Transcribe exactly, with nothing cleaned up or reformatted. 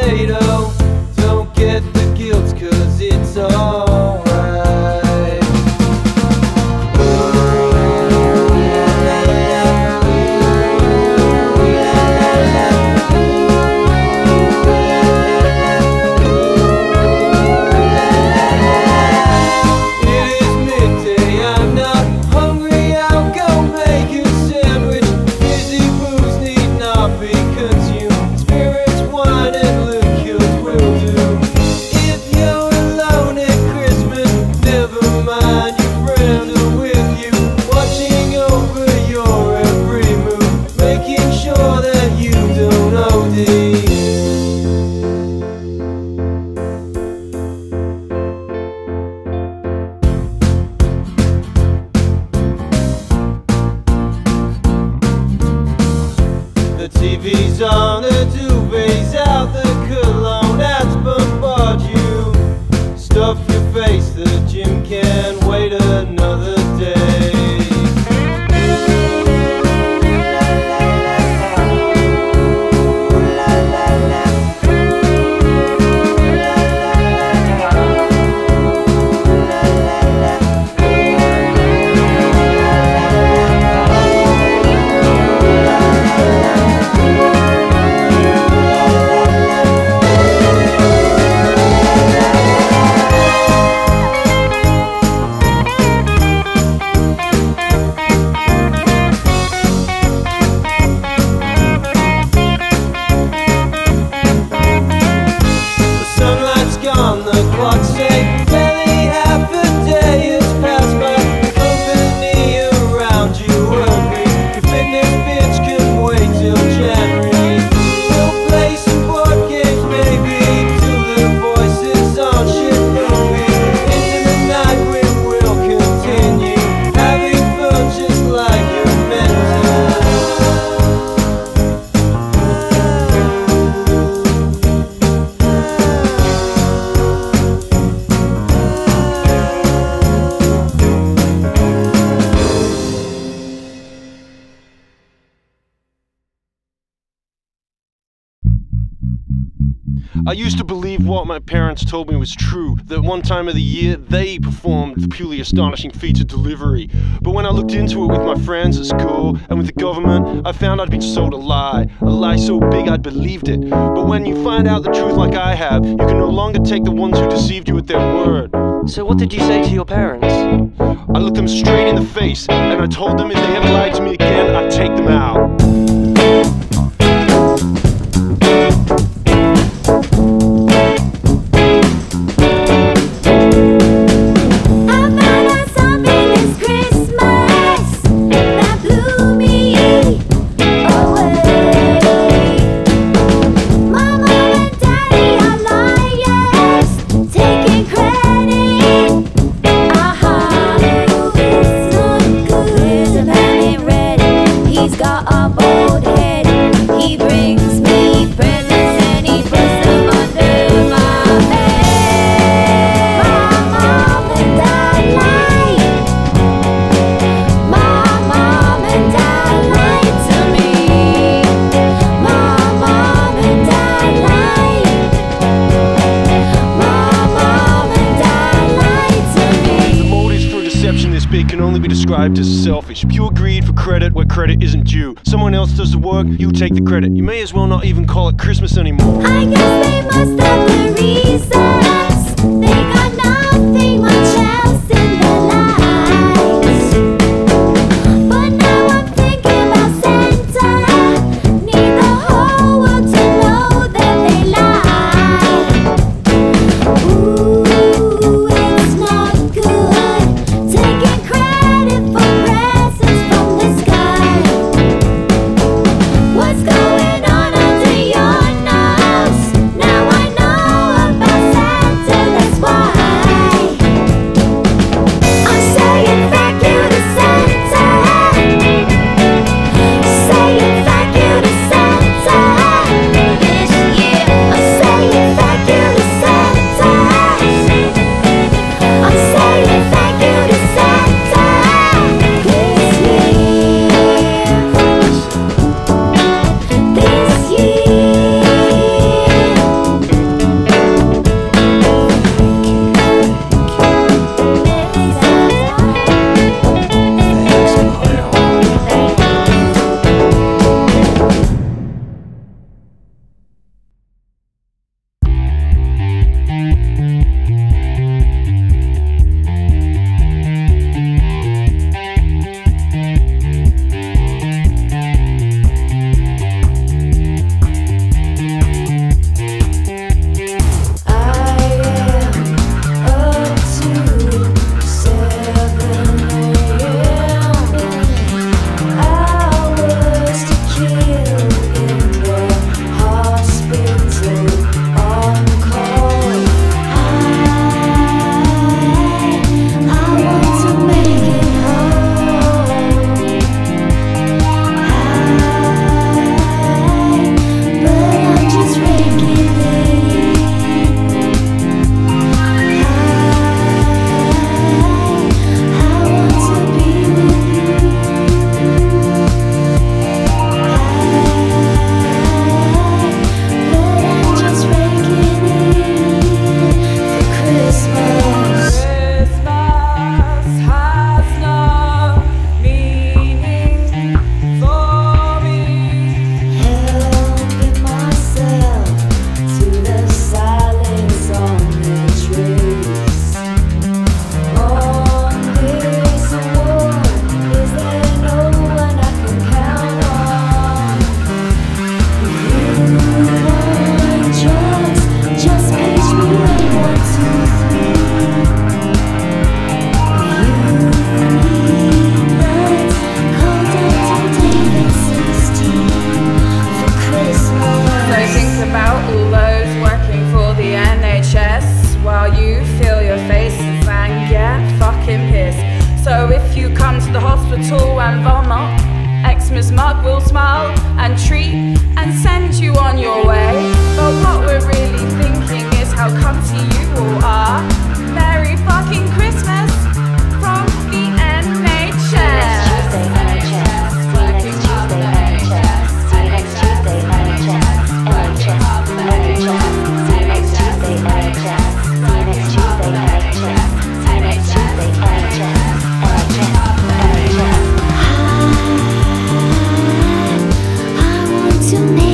potato. Don't get the guilt, cause it's alright. T V's on, the duvet's out, the cologne ads bombard you. Stuff your face, the gym can't wait another day. I used to believe what my parents told me was true, that one time of the year they performed the purely astonishing feat of delivery. But when I looked into it with my friends at school and with the government, I found I'd been sold a lie, a lie so big I'd believed it. But when you find out the truth like I have, you can no longer take the ones who deceived you at their word. So what did you say to your parents? I looked them straight in the face, and I told them if they ever lied to me again, I'd take them out. Described as selfish, pure greed for credit where credit isn't due. Someone else does the work, you take the credit. You may as well not even call it Christmas anymore. I guess they must have their reasons. They got nothing much else in their lives. But now I'm thinking about Santa. Need the whole world to know that they lie. Ooh, it's not good. Taking credit going on under your nose. So if you come to the hospital and vomit, eczema's mug will smile and treat and send you on your way. But what we're really thinking is how cunty you all are. Merry fucking Christmas from the N H S. To me.